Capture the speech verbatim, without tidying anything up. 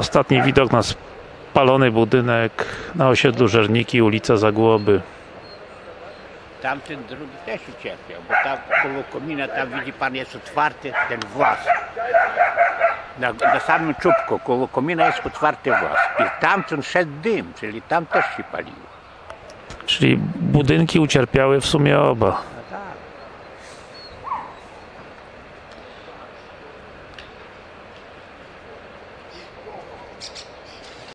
Ostatni widok na spalony budynek na osiedlu Żerniki, ulica Zagłoby. Tamten drugi też ucierpiał, bo tam koło komina, tam widzi pan, jest otwarty ten włas. Na, na samym czubku koło komina jest otwarty włas i tamten szedł dym, czyli tam też się paliło. Czyli budynki ucierpiały w sumie oba.